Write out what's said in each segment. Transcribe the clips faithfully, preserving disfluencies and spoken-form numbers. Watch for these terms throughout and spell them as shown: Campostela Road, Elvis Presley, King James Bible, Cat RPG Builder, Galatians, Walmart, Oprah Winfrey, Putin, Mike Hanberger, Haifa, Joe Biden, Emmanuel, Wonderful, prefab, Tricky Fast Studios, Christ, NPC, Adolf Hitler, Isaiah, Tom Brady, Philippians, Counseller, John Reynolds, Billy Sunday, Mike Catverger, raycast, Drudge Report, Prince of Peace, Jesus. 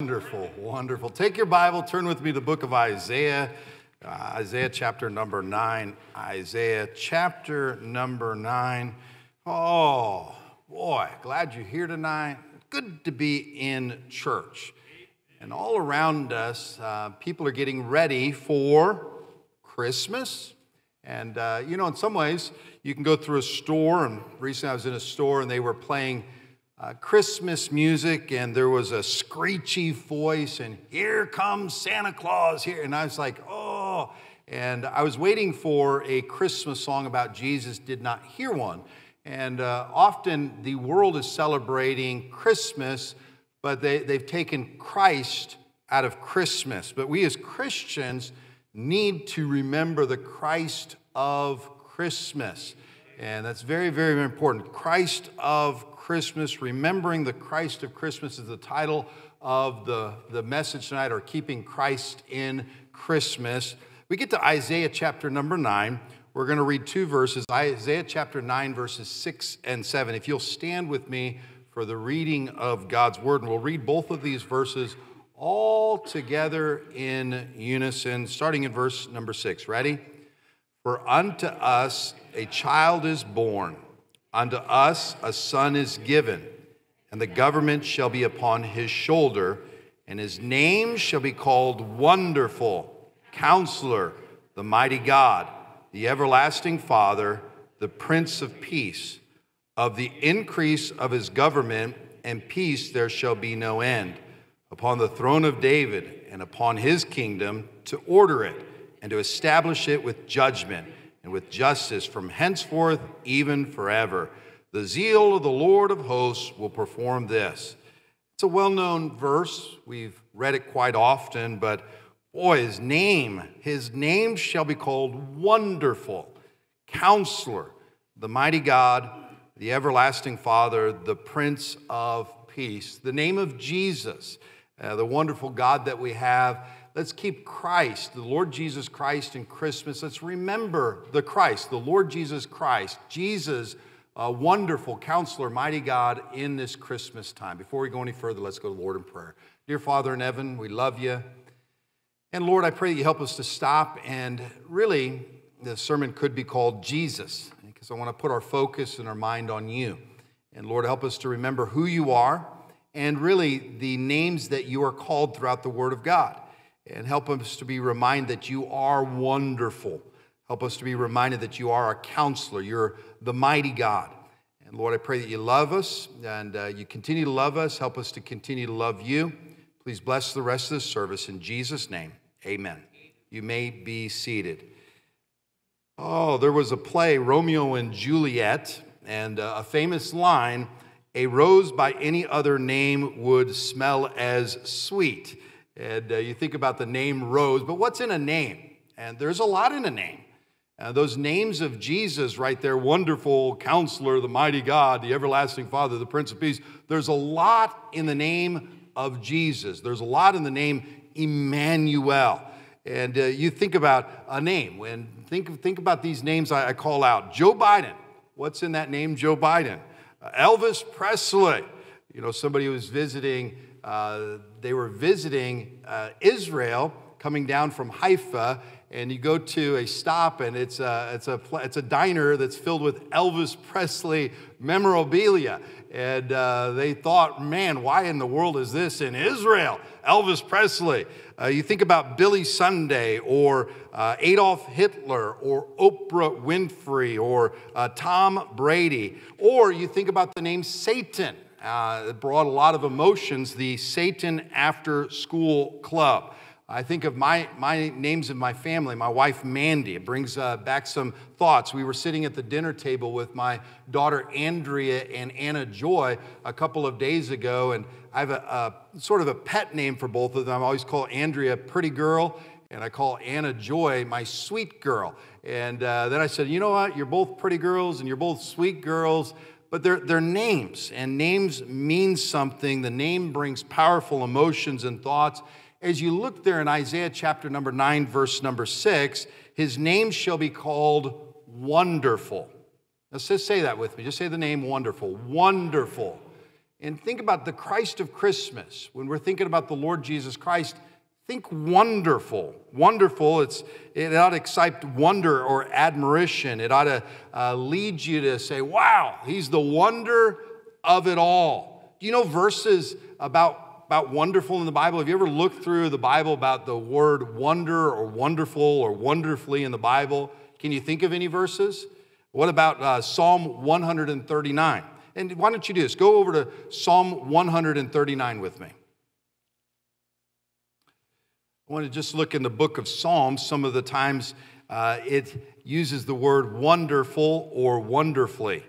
Wonderful, wonderful. Take your Bible, turn with me to the book of Isaiah, uh, Isaiah chapter number nine, Isaiah chapter number nine. Oh, boy, glad you're here tonight. Good to be in church. And all around us, uh, people are getting ready for Christmas. And, uh, you know, in some ways, you can go through a store, and recently I was in a store and they were playing Uh, Christmas music, and there was a screechy voice, and here comes Santa Claus here. And I was like, oh, and I was waiting for a Christmas song about Jesus, did not hear one. And uh, often the world is celebrating Christmas, but they, they've taken Christ out of Christmas. But we as Christians need to remember the Christ of Christmas. And that's very, very important. Christ of Christmas. Christmas, remembering the Christ of Christmas is the title of the, the message tonight, or keeping Christ in Christmas. We get to Isaiah chapter number nine. We're going to read two verses, Isaiah chapter nine, verses six and seven. If you'll stand with me for the reading of God's word, and we'll read both of these verses all together in unison, starting in verse number six. Ready? For unto us a child is born. Unto us a son is given, and the government shall be upon his shoulder, and his name shall be called Wonderful, Counselor, the Mighty God, the Everlasting Father, the Prince of Peace. Of the increase of his government and peace there shall be no end, upon the throne of David and upon his kingdom, to order it and to establish it with judgment and with justice from henceforth, even forever. The zeal of the Lord of hosts will perform this. It's a well-known verse. We've read it quite often, but boy, his name, his name shall be called Wonderful, Counselor, the Mighty God, the Everlasting Father, the Prince of Peace. The name of Jesus, uh, the wonderful God that we have. Let's keep Christ, the Lord Jesus Christ, in Christmas. Let's remember the Christ, the Lord Jesus Christ, Jesus, a Wonderful Counselor, Mighty God, in this Christmas time. Before we go any further, let's go to the Lord in prayer. Dear Father in heaven, we love you. And Lord, I pray that you help us to stop. And really, the sermon could be called Jesus, because I want to put our focus and our mind on you. And Lord, help us to remember who you are and really the names that you are called throughout the Word of God. And help us to be reminded that you are wonderful. Help us to be reminded that you are a counselor. You're the Mighty God. And Lord, I pray that you love us and uh, you continue to love us. Help us to continue to love you. Please bless the rest of this service in Jesus' name. Amen. You may be seated. Oh, there was a play, Romeo and Juliet, and uh, a famous line, "A rose by any other name would smell as sweet." And uh, you think about the name Rose, but what's in a name? And there's a lot in a name. Uh, those names of Jesus right there, Wonderful Counselor, the Mighty God, the Everlasting Father, the Prince of Peace. There's a lot in the name of Jesus. There's a lot in the name Emmanuel. And uh, you think about a name. When think, think about these names I, I call out. Joe Biden. What's in that name, Joe Biden? Uh, Elvis Presley. You know, somebody who was visiting... Uh, they were visiting uh, Israel, coming down from Haifa, and you go to a stop, and it's a, it's a, it's a diner that's filled with Elvis Presley memorabilia. And uh, they thought, man, why in the world is this in Israel? Elvis Presley. Uh, you think about Billy Sunday, or uh, Adolf Hitler, or Oprah Winfrey, or uh, Tom Brady. Or you think about the name Satan. Uh, it brought a lot of emotions, the Satan After School Club. I think of my, my names in my family, my wife Mandy. It brings uh, back some thoughts. We were sitting at the dinner table with my daughter Andrea and Anna Joy a couple of days ago, and I have a, a sort of a pet name for both of them. I always call Andrea Pretty Girl, and I call Anna Joy my Sweet Girl. And uh, then I said, you know what, you're both pretty girls and you're both sweet girls. But they're, they're names, and names mean something. The name brings powerful emotions and thoughts. As you look there in Isaiah chapter number nine, verse number six, his name shall be called Wonderful. Now just say that with me. Just say the name Wonderful. Wonderful. And think about the Christ of Christmas. When we're thinking about the Lord Jesus Christ, think wonderful. Wonderful, it's, it ought to excite wonder or admiration. It ought to uh, lead you to say, wow, he's the wonder of it all. Do you know verses about, about wonderful in the Bible? Have you ever looked through the Bible about the word wonder or wonderful or wonderfully in the Bible? Can you think of any verses? What about uh, Psalm one thirty-nine? And why don't you do this? Go over to Psalm one thirty-nine with me. I want to just look in the book of Psalms. Some of the times uh, it uses the word wonderful or wonderfully.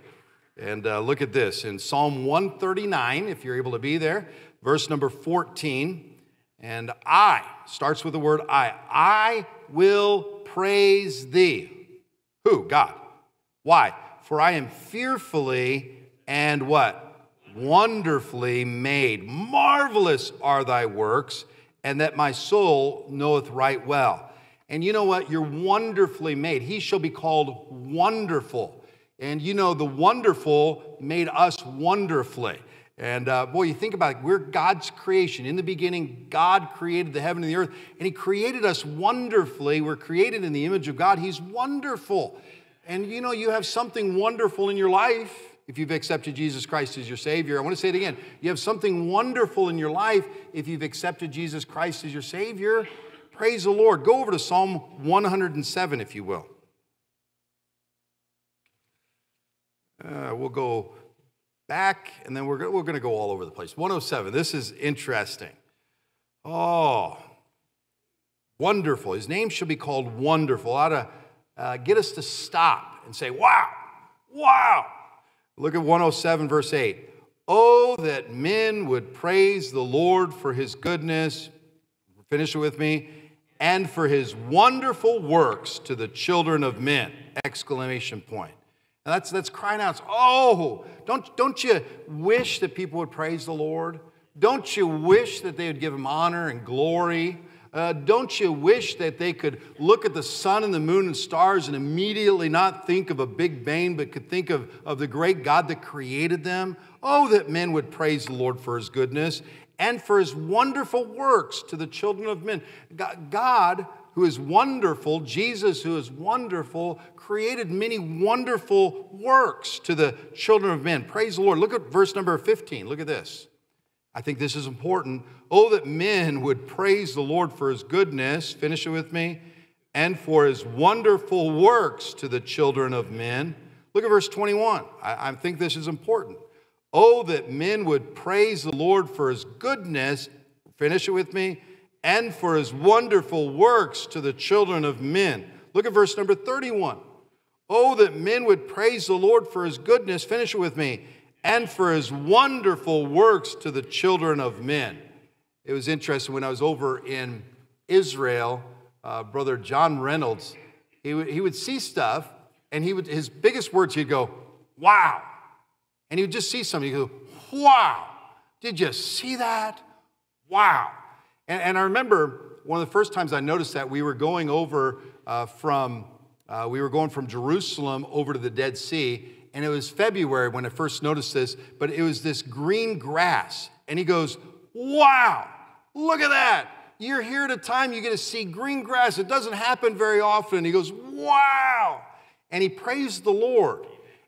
And uh, look at this. In Psalm one thirty-nine, if you're able to be there, verse number fourteen. And I, starts with the word I. I will praise thee. Who? God. Why? For I am fearfully and what? Wonderfully made. Marvelous are thy works, and that my soul knoweth right well. And you know what? You're wonderfully made. He shall be called wonderful. And you know, the wonderful made us wonderfully. And uh, boy, you think about it, we're God's creation. In the beginning, God created the heaven and the earth, and he created us wonderfully. We're created in the image of God. He's wonderful. And you know, you have something wonderful in your life. If you've accepted Jesus Christ as your Savior, I want to say it again. You have something wonderful in your life if you've accepted Jesus Christ as your Savior. Praise the Lord. Go over to Psalm one oh seven, if you will. Uh, we'll go back, and then we're go we're going to go all over the place. one oh seven. This is interesting. Oh, wonderful. His name should be called Wonderful. Ought to uh, get us to stop and say, wow, wow. Look at one oh seven, verse eight. Oh, that men would praise the Lord for his goodness. Finish it with me. And for his wonderful works to the children of men. Exclamation point. And that's, that's crying out. Oh, don't, don't you wish that people would praise the Lord? Don't you wish that they would give him honor and glory? Uh, don't you wish that they could look at the sun and the moon and stars and immediately not think of a big bang, but could think of, of the great God that created them? Oh, that men would praise the Lord for his goodness and for his wonderful works to the children of men. God, who is wonderful, Jesus, who is wonderful, created many wonderful works to the children of men. Praise the Lord. Look at verse number fifteen. Look at this. I think this is important. Oh, that men would praise the Lord for his goodness, finish it with me, and for his wonderful works to the children of men. Look at verse twenty-one. I, I think this is important. Oh, that men would praise the Lord for his goodness, finish it with me, and for his wonderful works to the children of men. Look at verse number thirty-one. Oh, that men would praise the Lord for his goodness, finish it with me, and for his wonderful works to the children of men. It was interesting, when I was over in Israel, uh, Brother John Reynolds, he would, he would see stuff, and he would, his biggest words, he'd go, wow. And he would just see something, he'd go, wow. Did you see that? Wow. And, and I remember one of the first times I noticed that, we were going over uh, from, uh, we were going from Jerusalem over to the Dead Sea, and it was February when I first noticed this, but it was this green grass. And he goes, wow, look at that. You're here at a time you get to see green grass. It doesn't happen very often. He goes, wow. And he praised the Lord.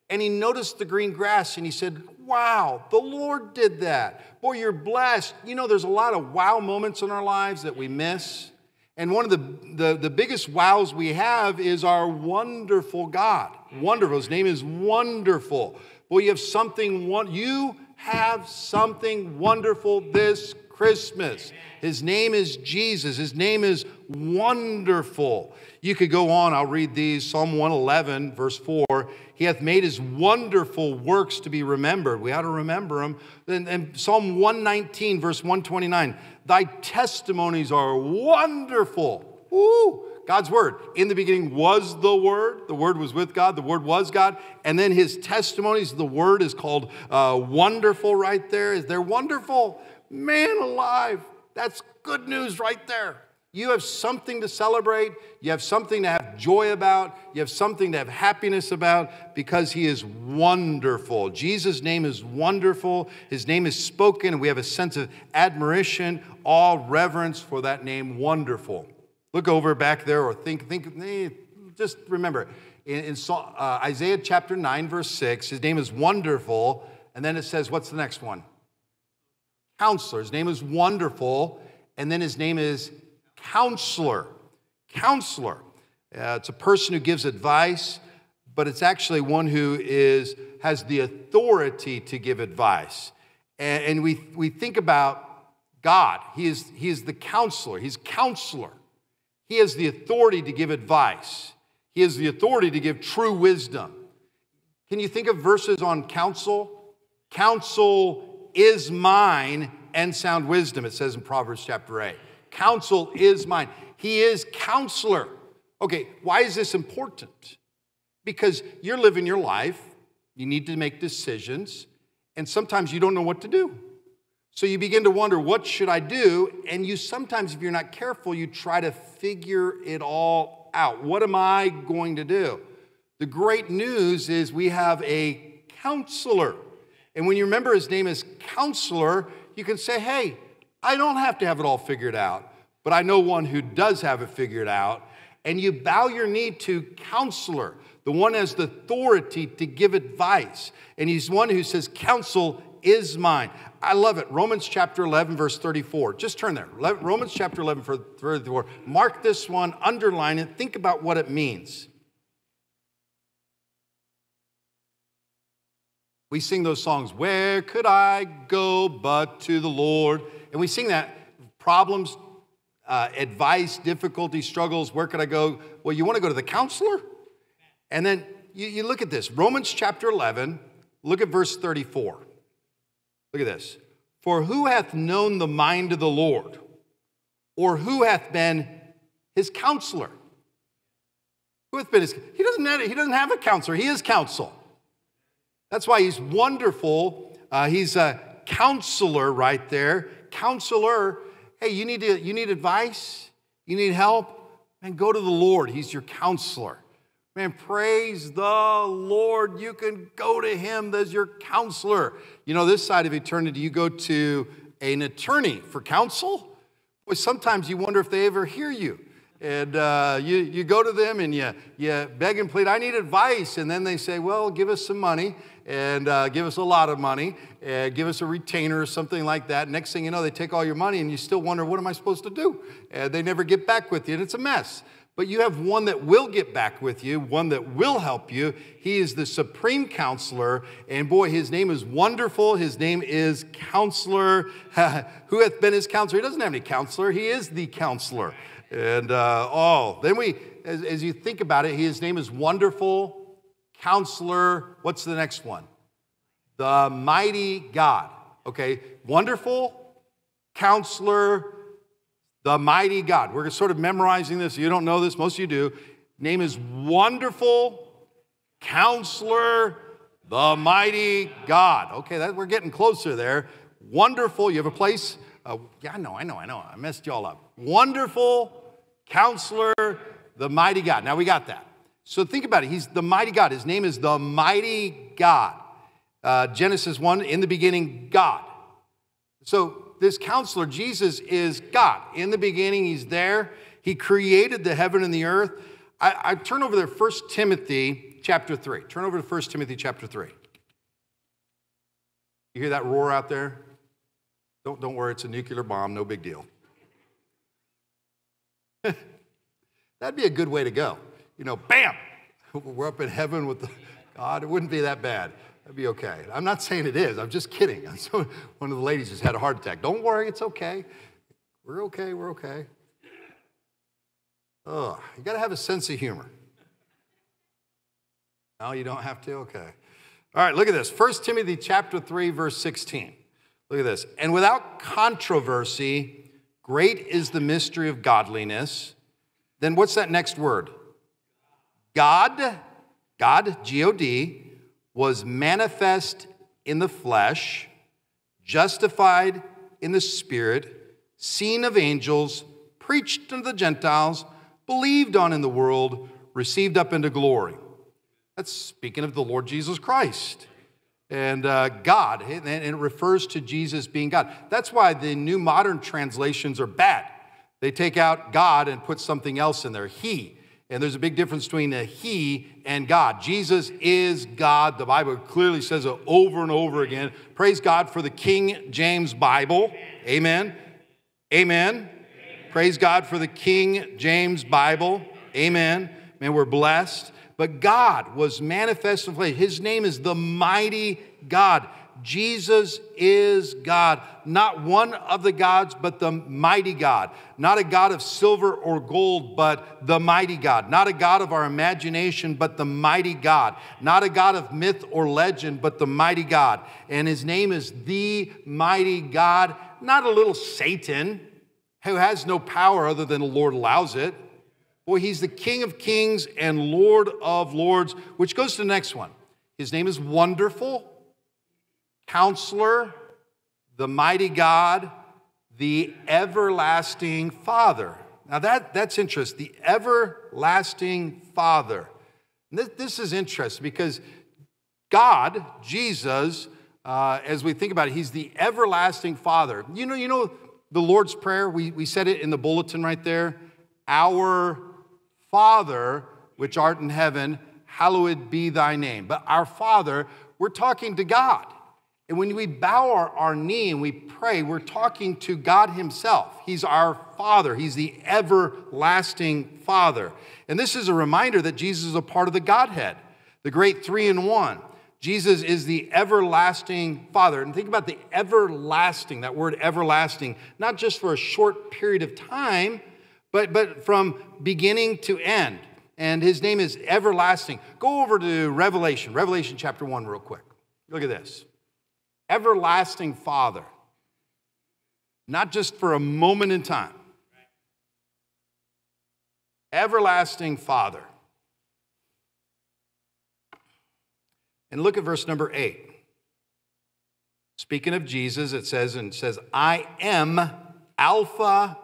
And he noticed the green grass and he said, wow, the Lord did that. Boy, you're blessed. You know, there's a lot of wow moments in our lives that we miss. And one of the, the, the biggest wows we have is our wonderful God. Wonderful. His name is Wonderful. Well, you have something, you have something wonderful this Christmas. His name is Jesus. His name is Wonderful. You could go on. I'll read these. Psalm one eleven, verse four. He hath made his wonderful works to be remembered. We ought to remember them. And, and Psalm one nineteen, verse one twenty-nine. Thy testimonies are wonderful. Woo! God's word. In the beginning was the word. The word was with God. The word was God. And then his testimonies, the word is called uh, wonderful right there. They're wonderful. Man alive. That's good news right there. You have something to celebrate. You have something to have joy about. You have something to have happiness about, because he is wonderful. Jesus' name is wonderful. His name is spoken, and we have a sense of admiration, awe, reverence for that name, wonderful. Look over back there, or think, think, just remember. In, in uh, Isaiah chapter nine, verse six, his name is wonderful. And then it says, what's the next one? Counselor. His name is wonderful. And then his name is Counselor. Counselor. Uh, it's a person who gives advice, but it's actually one who is has the authority to give advice. And, and we, we think about God. He is, he is the counselor. He's counselor. He has the authority to give advice. He has the authority to give true wisdom. Can you think of verses on counsel? Counsel is mine and sound wisdom, it says in Proverbs chapter eight. Counsel is mine. He is counselor. Okay, why is this important? Because you're living your life. You need to make decisions. And sometimes you don't know what to do. So you begin to wonder, what should I do? And you sometimes, if you're not careful, you try to figure it all out. What am I going to do? The great news is we have a counselor. And when you remember his name is Counselor, you can say, hey, I don't have to have it all figured out, but I know one who does have it figured out. And you bow your knee to Counselor, the one who has the authority to give advice. And he's one who says, counsel is mine. I love it. Romans chapter eleven, verse thirty-four. Just turn there. Romans chapter eleven, verse thirty-four. Mark this one, underline it, think about what it means. We sing those songs, where could I go but to the Lord? And we sing that, problems, uh, advice, difficulty, struggles, where could I go? Well, you want to go to the counselor? And then you, you look at this, Romans chapter eleven, look at verse thirty-four. Look at this. For who hath known the mind of the Lord? Or who hath been his counselor? Who hath been his counselor? He doesn't have, he doesn't have a counselor. He is counsel. That's why he's wonderful. Uh, he's a counselor right there. Counselor. Hey, you need, to, you need advice? You need help? Man, go to the Lord. He's your counselor. Man, praise the Lord. You can go to him as your counselor. You know, this side of eternity, you go to an attorney for counsel. Boy, sometimes you wonder if they ever hear you. And uh, you, you go to them and you, you beg and plead, I need advice. And then they say, well, give us some money and uh, give us a lot of money and give us a retainer or something like that. Next thing you know, they take all your money and you still wonder, what am I supposed to do? And they never get back with you, and it's a mess. But you have one that will get back with you, one that will help you. He is the supreme counselor. And boy, his name is wonderful. His name is Counselor. Who hath been his counselor? He doesn't have any counselor. He is the counselor. And uh, oh, then we, as, as you think about it, his name is Wonderful, Counselor. What's the next one? The Mighty God. Okay, Wonderful, Counselor, the Mighty God. We're sort of memorizing this. You don't know this. Most of you do. Name is Wonderful, Counselor, the Mighty God. Okay, that, we're getting closer there. Wonderful. You have a place? Uh, yeah, I know, I know, I know. I messed y'all up. Wonderful, Counselor, the Mighty God. Now we got that. So think about it. He's the Mighty God. His name is the Mighty God. Uh, Genesis one, in the beginning, God. So this counselor, Jesus, is God. In the beginning, he's there. He created the heaven and the earth. I, I turn over there, First Timothy chapter three. Turn over to First Timothy chapter three. You hear that roar out there? Don't, don't worry, it's a nuclear bomb. No big deal. That'd be a good way to go. You know, bam, we're up in heaven with the, God. It wouldn't be that bad. That'd be okay. I'm not saying it is. I'm just kidding. One of the ladies just had a heart attack. Don't worry, it's okay. We're okay, we're okay. Oh, you got to have a sense of humor. No, you don't have to? Okay. All right, look at this. First Timothy chapter three, verse sixteen. Look at this. And without controversy, great is the mystery of godliness. Then what's that next word? God, God, G O D, was manifest in the flesh, justified in the spirit, seen of angels, preached unto the Gentiles, believed on in the world, received up into glory." That's speaking of the Lord Jesus Christ and uh, God. And it refers to Jesus being God. That's why the new modern translations are bad. They take out God and put something else in there, he. And there's a big difference between a he and God. Jesus is God. The Bible clearly says it over and over again. Praise God for the King James Bible. Amen. Amen. Amen. Praise God for the King James Bible. Amen. Man, we're blessed. But God was manifest in flesh. His name is the mighty God. Jesus is God. Not one of the gods, but the mighty God. Not a God of silver or gold, but the mighty God. Not a God of our imagination, but the mighty God. Not a God of myth or legend, but the mighty God. And his name is the mighty God. Not a little Satan who has no power other than the Lord allows it. Boy, he's the King of kings and Lord of lords, which goes to the next one. His name is Wonderful, Counselor, the Mighty God, the Everlasting Father. Now that, that's interesting, the Everlasting Father. And this, this is interesting because God, Jesus, uh, as we think about it, he's the Everlasting Father. You know, you know the Lord's Prayer, we, we said it in the bulletin right there. Our Father, which art in heaven, hallowed be thy name. But our Father, we're talking to God. And when we bow our, our knee and we pray, we're talking to God himself. He's our Father. He's the everlasting Father. And this is a reminder that Jesus is a part of the Godhead, the great three in one. Jesus is the everlasting Father. And think about the everlasting, that word everlasting, not just for a short period of time, but, but from beginning to end. And his name is everlasting. Go over to Revelation, Revelation chapter one real quick. Look at this. Everlasting Father, not just for a moment in time. Everlasting Father. And look at verse number eight. Speaking of Jesus, it says, and it says, "I am Alpha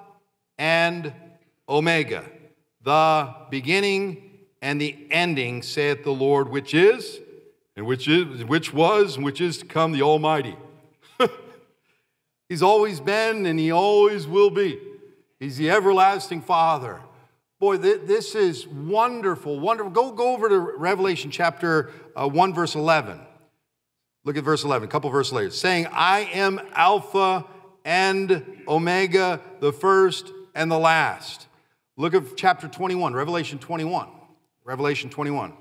and Omega, the beginning and the ending, saith the Lord, which is, and which is, which was, and which is to come, the Almighty." He's always been, and he always will be. He's the everlasting Father. Boy, th this is wonderful, wonderful. Go, go over to Revelation chapter uh, one, verse eleven. Look at verse eleven, a couple verses later. Saying, "I am Alpha and Omega, the first and the last." Look at chapter twenty-one, Revelation twenty-one. Revelation twenty-one.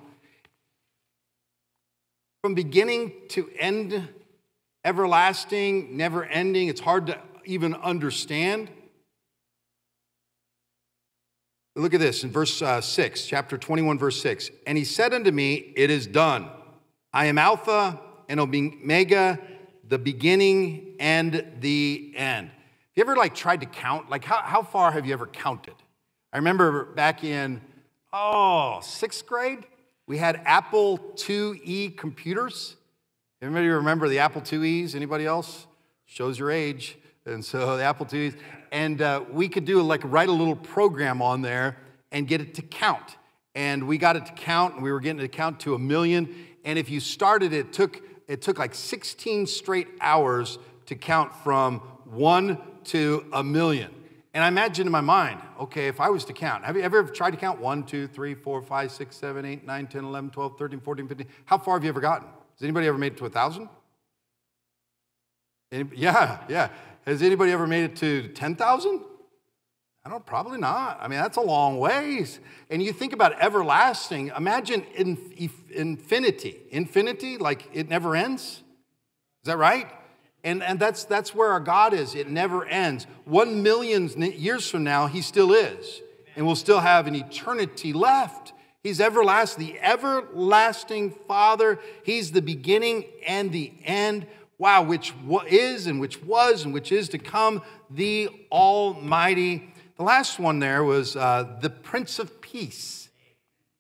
From beginning to end, everlasting, never ending. It's hard to even understand. Look at this in verse uh, six, chapter twenty-one, verse six. "And he said unto me, it is done. I am Alpha and Omega, the beginning and the end." Have you ever like tried to count? Like how, how far have you ever counted? I remember back in, oh, sixth grade. We had Apple two E computers. Anybody remember the Apple two Es? Anybody else? Shows your age. And so the Apple two Es. And uh, we could do like write a little program on there and get it to count. And we got it to count, and we were getting it to count to a million. And if you started, it took it took like sixteen straight hours to count from one to a million. And I imagine in my mind, okay, if I was to count, have you ever tried to count? one, two, three, four, five, six, seven, eight, nine, ten, eleven, twelve, thirteen, fourteen, fifteen. How far have you ever gotten? Has anybody ever made it to one thousand? Yeah, yeah. Has anybody ever made it to ten thousand? I don't, probably not. I mean, that's a long ways. And you think about everlasting. Imagine in, infinity. Infinity, like it never ends. Is that right? And, and that's, that's where our God is. It never ends. One million years from now, he still is. And we'll still have an eternity left. He's everlasting, the everlasting Father. He's the beginning and the end. Wow, which is and which was and which is to come, the Almighty. The last one there was uh, the Prince of Peace.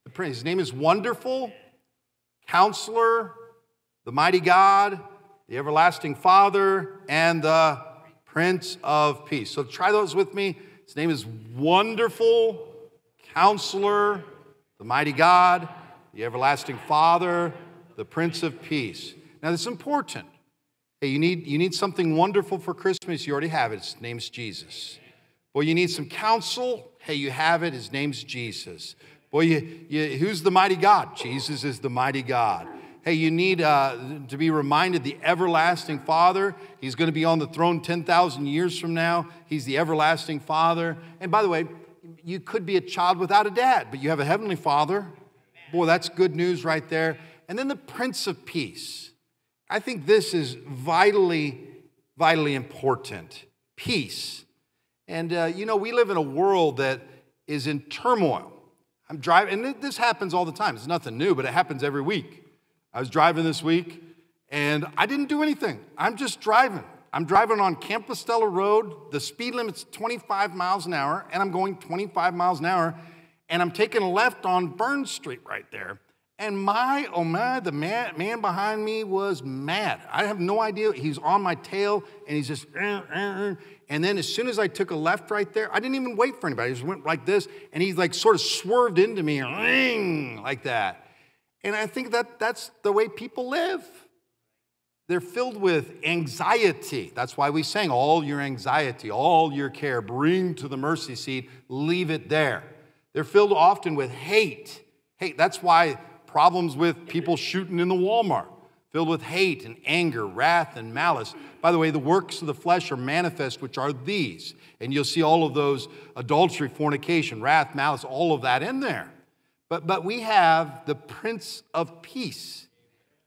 The Prince. His name is Wonderful, Counselor, the Mighty God, the Everlasting Father, and the Prince of Peace. So try those with me. His name is Wonderful Counselor, the Mighty God, the Everlasting Father, the Prince of Peace. Now, that's important. Hey, you need, you need something wonderful for Christmas. You already have it. His name's Jesus. Boy, you need some counsel. Hey, you have it. His name's Jesus. Boy, you, you, who's the mighty God? Jesus is the mighty God. Hey, you need uh, to be reminded the everlasting Father. He's going to be on the throne ten thousand years from now. He's the everlasting Father. And by the way, you could be a child without a dad, but you have a heavenly Father. Boy, that's good news right there. And then the Prince of Peace. I think this is vitally, vitally important. Peace. And, uh, you know, we live in a world that is in turmoil. I'm driving, and this happens all the time. It's nothing new, but it happens every week. I was driving this week, and I didn't do anything. I'm just driving. I'm driving on Campostela Road. The speed limit's twenty-five miles an hour, and I'm going twenty-five miles an hour, and I'm taking a left on Burns Street right there. And my, oh my, the man, man behind me was mad. I have no idea. He's on my tail, and he's just, uh, uh, and then as soon as I took a left right there, I didn't even wait for anybody. I just went like this, and he like sort of swerved into me, ring, like that. And I think that that's the way people live. They're filled with anxiety. That's why we sang, all your anxiety, all your care, bring to the mercy seat, leave it there. They're filled often with hate. Hate, that's why... Problems with people shooting in the Walmart, filled with hate and anger, wrath and malice. By the way, the works of the flesh are manifest, which are these. And you'll see all of those, adultery, fornication, wrath, malice, all of that in there. But, but we have the Prince of Peace.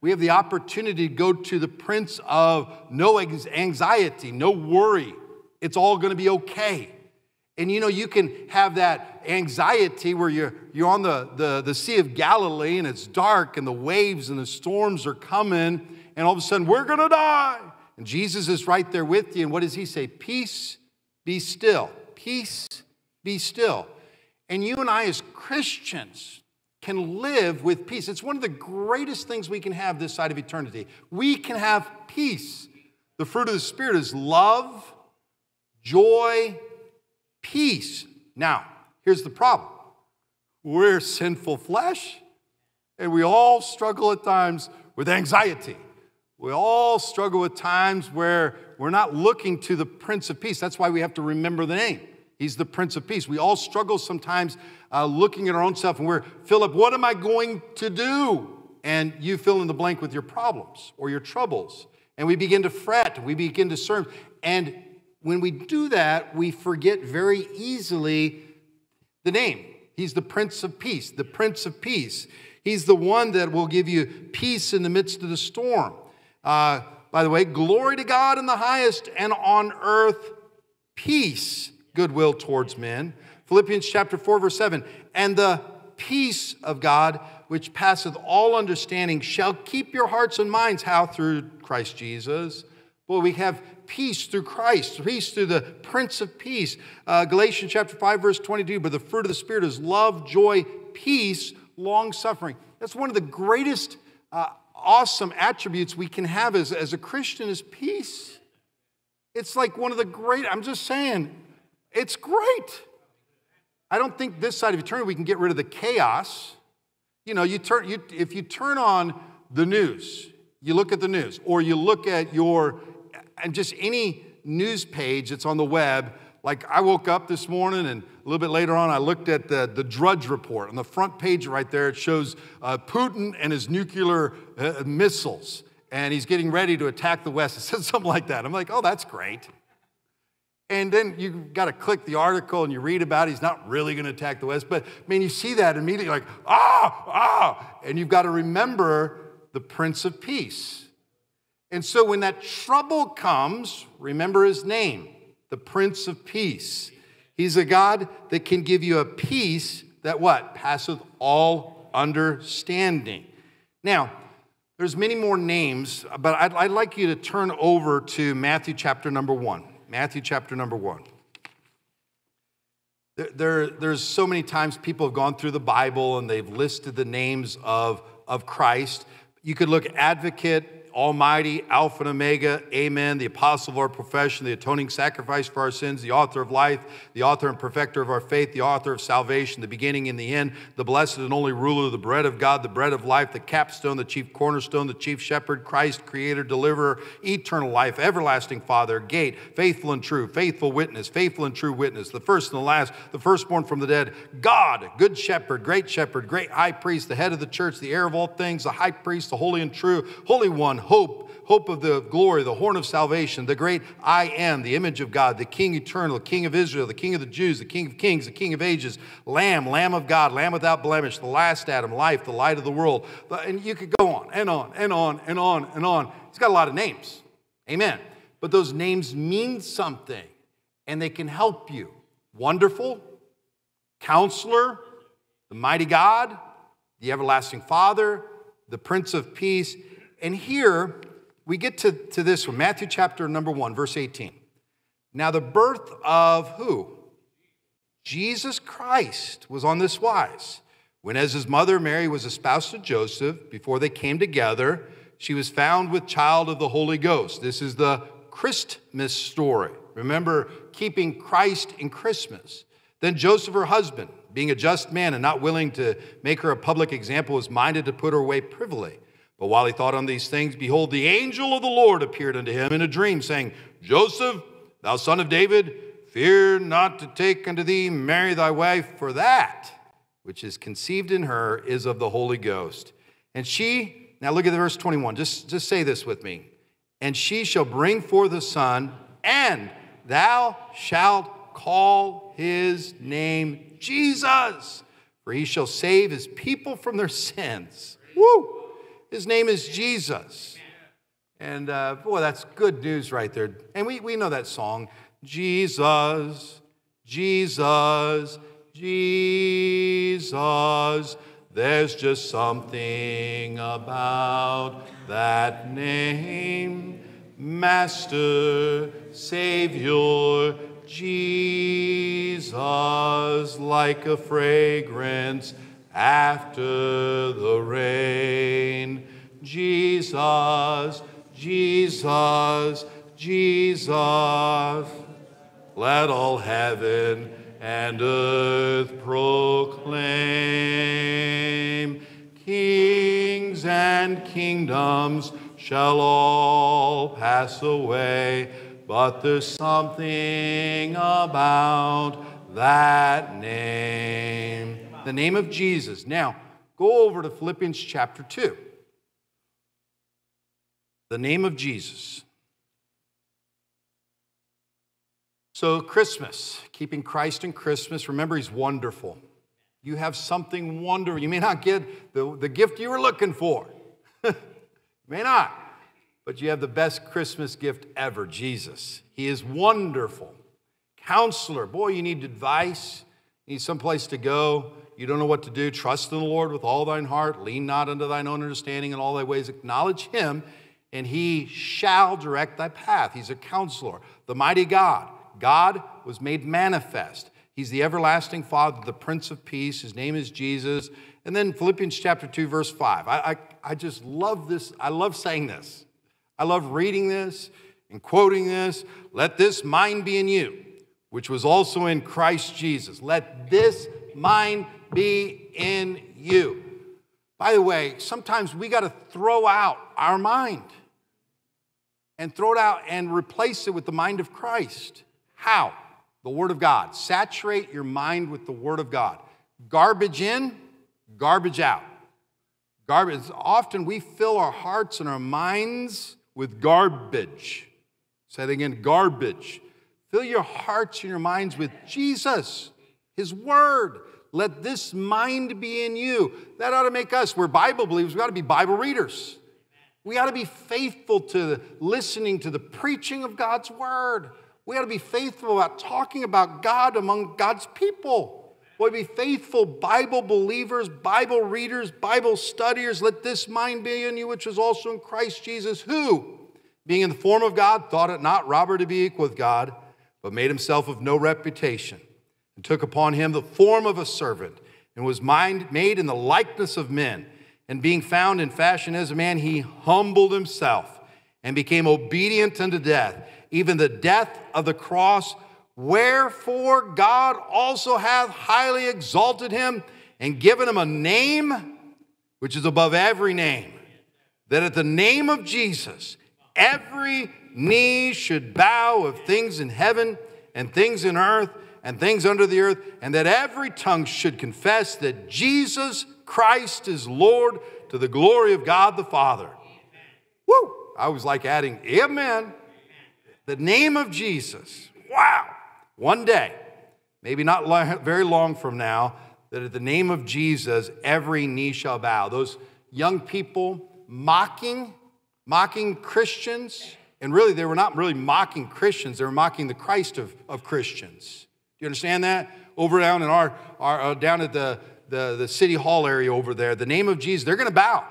We have the opportunity to go to the Prince of no anxiety, no worry. It's all going to be okay. And, you know, you can have that anxiety where you're, you're on the, the, the Sea of Galilee and it's dark and the waves and the storms are coming and all of a sudden we're going to die. And Jesus is right there with you. And what does he say? Peace, be still. Peace, be still. And you and I as Christians can live with peace. It's one of the greatest things we can have this side of eternity. We can have peace. The fruit of the Spirit is love, joy, peace. Now, here's the problem. We're sinful flesh, and we all struggle at times with anxiety. We all struggle with times where we're not looking to the Prince of Peace. That's why we have to remember the name. He's the Prince of Peace. We all struggle sometimes uh, looking at our own self, and we're, Philip, what am I going to do? And you fill in the blank with your problems or your troubles. And we begin to fret. We begin to serve. And when we do that, we forget very easily the name. He's the Prince of Peace, the Prince of Peace. He's the one that will give you peace in the midst of the storm. Uh, by the way, glory to God in the highest, and on earth peace, goodwill towards men. Philippians chapter four, verse seven, and the peace of God, which passeth all understanding, shall keep your hearts and minds, how? Through Christ Jesus. Boy, we have peace through Christ, peace through the Prince of Peace. Uh, Galatians chapter five, verse twenty-two, but the fruit of the Spirit is love, joy, peace, long-suffering. That's one of the greatest uh, awesome attributes we can have as, as a Christian is peace. It's like one of the great, I'm just saying, it's great. I don't think this side of eternity we can get rid of the chaos. You know, you turn, you, if you turn on the news, you look at the news, or you look at your... and just any news page that's on the web, like I woke up this morning and a little bit later on I looked at the, the Drudge Report. On the front page right there, it shows uh, Putin and his nuclear uh, missiles, and he's getting ready to attack the West. It says something like that. I'm like, oh, that's great. And then you've got to click the article and you read about it. He's not really going to attack the West. But, I mean, you see that immediately like, ah, ah, and you've got to remember the Prince of Peace. And so when that trouble comes, remember his name, the Prince of Peace. He's a God that can give you a peace that what? Passeth all understanding. Now, there's many more names, but I'd, I'd like you to turn over to Matthew chapter number one. Matthew chapter number one. There, there, there's so many times people have gone through the Bible and they've listed the names of, of Christ. You could look at Advocate, Almighty, Alpha and Omega, Amen, the apostle of our profession, the atoning sacrifice for our sins, the author of life, the author and perfecter of our faith, the author of salvation, the beginning and the end, the blessed and only ruler, the bread of God, the bread of life, the capstone, the chief cornerstone, the chief shepherd, Christ, creator, deliverer, eternal life, everlasting Father, gate, faithful and true, faithful witness, faithful and true witness, the first and the last, the firstborn from the dead, God, good shepherd, great shepherd, great high priest, the head of the church, the heir of all things, the high priest, the holy and true, holy one, hope, hope of the glory, the horn of salvation, the great I am, the image of God, the King eternal, the King of Israel, the King of the Jews, the King of kings, the King of ages, Lamb, Lamb of God, Lamb without blemish, the last Adam, life, the light of the world. And you could go on and on and on and on and on. It's got a lot of names. Amen. But those names mean something, and they can help you. Wonderful, Counselor, the mighty God, the everlasting Father, the Prince of Peace. And here we get to, to this one, Matthew chapter number one, verse eighteen. Now the birth of who? Jesus Christ was on this wise. When as his mother Mary was espoused to Joseph, before they came together, she was found with child of the Holy Ghost. This is the Christmas story. Remember, keeping Christ in Christmas. Then Joseph, her husband, being a just man and not willing to make her a public example, was minded to put her away privily. But while he thought on these things, behold, the angel of the Lord appeared unto him in a dream, saying, Joseph, thou son of David, fear not to take unto thee Mary thy wife, for that which is conceived in her is of the Holy Ghost. And she, now look at the verse twenty-one, just, just say this with me. And she shall bring forth a son, and thou shalt call his name Jesus, for he shall save his people from their sins. Woo! His name is Jesus. And uh, boy, that's good news right there. And we, we know that song. Jesus, Jesus, Jesus. There's just something about that name. Master, Savior, Jesus, like a fragrance after the rain. Jesus, Jesus, Jesus, let all heaven and earth proclaim. Kings and kingdoms shall all pass away, but there's something about that name. The name of Jesus. Now, go over to Philippians chapter two. The name of Jesus. So Christmas, keeping Christ in Christmas. Remember, he's wonderful. You have something wonderful. You may not get the, the gift you were looking for. You may not. But you have the best Christmas gift ever, Jesus. He is wonderful. Counselor. Boy, you need advice. You need someplace to go. You don't know what to do. Trust in the Lord with all thine heart. Lean not unto thine own understanding. In all thy ways acknowledge him, and he shall direct thy path. He's a counselor. The mighty God. God was made manifest. He's the everlasting Father, the Prince of Peace. His name is Jesus. And then Philippians chapter two, verse five. I, I, I just love this. I love saying this. I love reading this and quoting this. Let this mind be in you, which was also in Christ Jesus. Let this mind be in you. By the way, sometimes we got to throw out our mind and throw it out and replace it with the mind of Christ. How? The Word of God. Saturate your mind with the Word of God. Garbage in, garbage out. Garbage. Often we fill our hearts and our minds with garbage. Say it again, garbage. Fill your hearts and your minds with Jesus, his Word. Let this mind be in you. That ought to make us, we're Bible believers, we ought to be Bible readers. We ought to be faithful to listening to the preaching of God's Word. We ought to be faithful about talking about God among God's people. We ought to be faithful Bible believers, Bible readers, Bible studiers. Let this mind be in you, which was also in Christ Jesus, who, being in the form of God, thought it not robbery to be equal with God, but made himself of no reputation, and took upon him the form of a servant, and was mind, made in the likeness of men. and being found in fashion as a man, he humbled himself and became obedient unto death, even the death of the cross. Wherefore God also hath highly exalted him and given him a name which is above every name, that at the name of Jesus every knee should bow, of things in heaven and things in earth and things under the earth, and that every tongue should confess that Jesus Christ is Lord, to the glory of God the Father. Woo! I was like adding, amen. The name of Jesus. Wow! One day, maybe not long, very long from now, that at the name of Jesus, every knee shall bow. Those young people mocking, mocking Christians. And really, they were not really mocking Christians. They were mocking the Christ of, of Christians. Do you understand that? Over down in our, our uh, down at the, the, the city hall area over there, the name of Jesus, they're going to bow.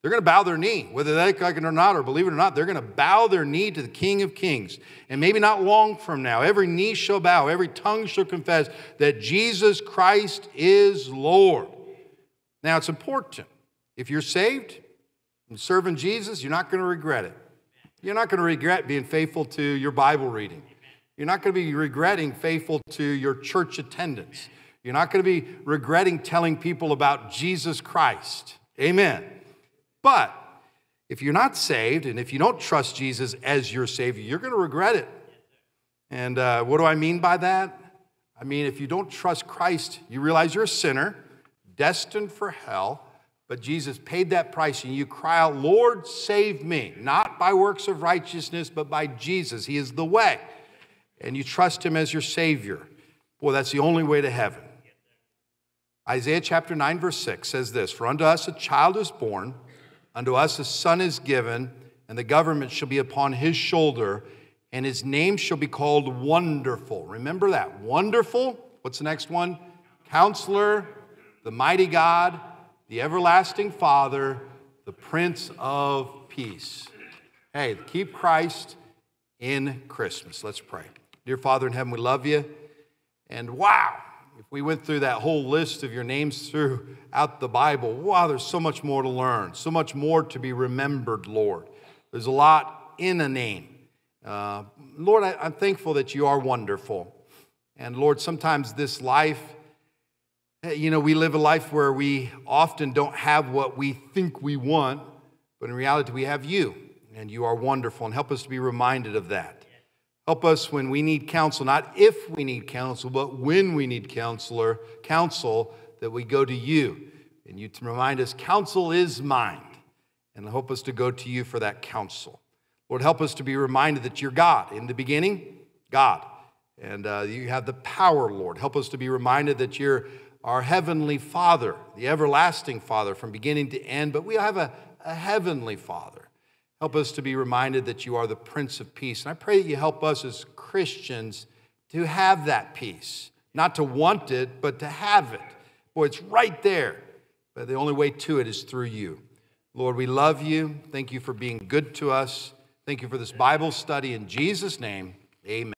They're going to bow their knee, whether they like it or not, or believe it or not, they're going to bow their knee to the King of Kings. And maybe not long from now, every knee shall bow, every tongue shall confess that Jesus Christ is Lord. Now, it's important. If you're saved and serving Jesus, you're not going to regret it. You're not going to regret being faithful to your Bible reading. You're not going to be regretting faithful to your church attendance. You're not going to be regretting telling people about Jesus Christ. Amen. But if you're not saved and if you don't trust Jesus as your Savior, you're going to regret it. And uh, what do I mean by that? I mean, if you don't trust Christ, you realize you're a sinner, destined for hell, but Jesus paid that price, and you cry out, Lord, save me, not by works of righteousness, but by Jesus. He is the way. And you trust him as your Savior. Boy, that's the only way to heaven. Isaiah chapter nine, verse six says this, for unto us a child is born, unto us a son is given, and the government shall be upon his shoulder, and his name shall be called Wonderful. Remember that, Wonderful. What's the next one? Counselor, the Mighty God, the Everlasting Father, the Prince of Peace. Hey, keep Christ in Christmas. Let's pray. Dear Father in heaven, we love you. And wow, if we went through that whole list of your names throughout the Bible, wow, there's so much more to learn, so much more to be remembered, Lord. There's a lot in a name. Uh, Lord, I, I'm thankful that you are wonderful. And Lord, sometimes this life, you know, we live a life where we often don't have what we think we want, but in reality we have you, and you are wonderful, and help us to be reminded of that. Help us when we need counsel, not if we need counsel, but when we need counselor, counsel, that we go to you, and you to remind us, counsel is mine, and help us to go to you for that counsel. Lord, help us to be reminded that you're God. In the beginning, God, and uh, you have the power, Lord. Help us to be reminded that you're our heavenly Father, the everlasting Father from beginning to end, but we have a, a heavenly Father. Help us to be reminded that you are the Prince of Peace. And I pray that you help us as Christians to have that peace, not to want it, but to have it. Boy, it's right there, but the only way to it is through you. Lord, we love you. Thank you for being good to us. Thank you for this Bible study. In Jesus' name, amen.